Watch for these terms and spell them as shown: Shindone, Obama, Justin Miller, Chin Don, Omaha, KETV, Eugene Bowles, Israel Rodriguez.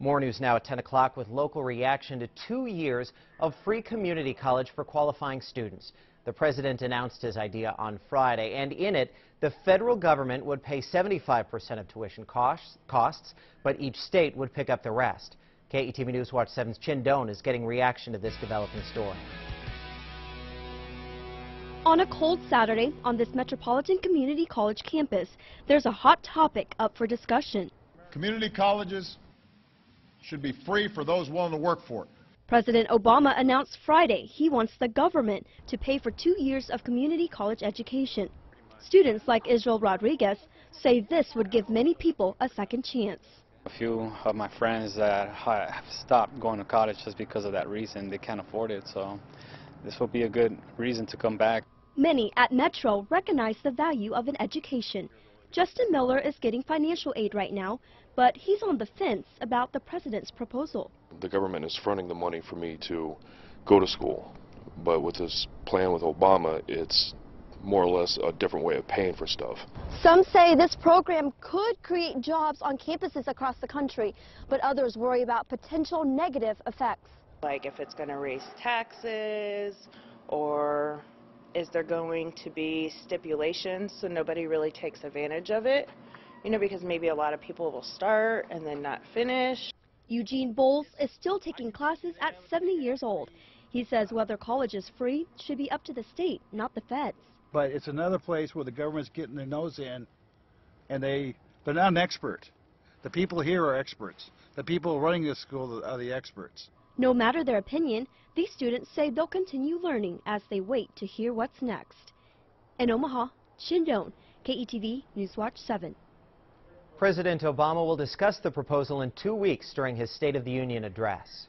More news now at 10 o'clock with local reaction to 2 years of free community college for qualifying students. The president announced his idea on Friday, and in it, the federal government would pay 75% of tuition costs, but each state would pick up the rest. KETV News Watch 7's Chin Don is getting reaction to this developing story. On a cold Saturday on this Metropolitan Community College campus, there's a hot topic up for discussion. Community colleges should be free for those willing to work for it. President Obama announced Friday he wants the government to pay for 2 years of community college education. Students like Israel Rodriguez say this would give many people a second chance. A few of my friends that have stopped going to college just because of that reason, they can't afford it, so this will be a good reason to come back. Many at Metro recognize the value of an education. Justin Miller is getting financial aid right now, but he's on the fence about the president's proposal. The government is fronting the money for me to go to school, but with this plan with Obama, it's more or less a different way of paying for stuff. Some say this program could create jobs on campuses across the country, but others worry about potential negative effects. Like if it's going to raise taxes, or is there going to be stipulations so nobody really takes advantage of it? You know, because maybe a lot of people will start and then not finish. Eugene Bowles is still taking classes at 70 years old. He says whether college is free should be up to the state, not the feds. But it's another place where the government's getting their nose in, and they're not an expert. The people here are experts. The people running this school are the experts. No matter their opinion, these students say they'll continue learning as they wait to hear what's next. In Omaha, Shindone, KETV Newswatch 7. President Obama will discuss the proposal in 2 weeks during his State of the Union address.